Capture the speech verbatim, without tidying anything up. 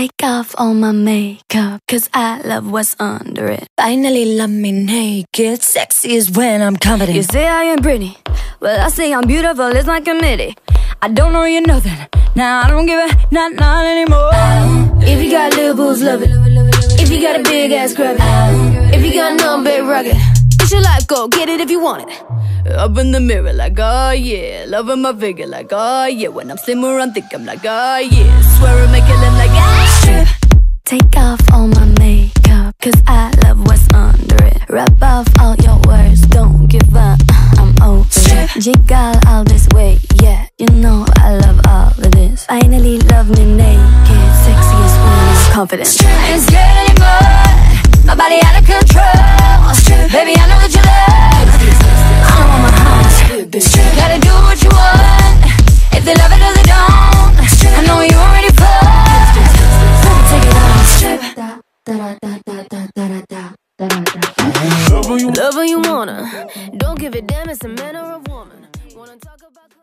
take off all my makeup, cause I love what's under it. Finally love me naked, sexy is when I'm confident. You say I ain't pretty, well I say I'm beautiful, it's like a nitty. I don't know you nothing, now I don't give a not not anymore. Um, if you got little boobs, love it. If you got a big ass, grab it. Um, if you got numb, babe, rock it. It's your life, go get it if you want it. Up in the mirror like, oh yeah. Loving my figure like, oh yeah. When I'm slimmer, I'm thick, I'm like, oh yeah. Swear I make it look like, ah yeah. Take off all my makeup, cause I love what's under it. Rub off all your words, don't give up, I'm over it. Jiggle all this way, yeah. You know I love all of this. Finally love me naked, sexy as when I'm confident. I ain't scared anymore, my body out of control. Baby, I know that you love. I'm on my hunt, gotta do what you want. If they love it or they don't, I know you already fucked. Take it off. Love who you wanna, don't give a damn, it's a man or a woman. Wanna talk about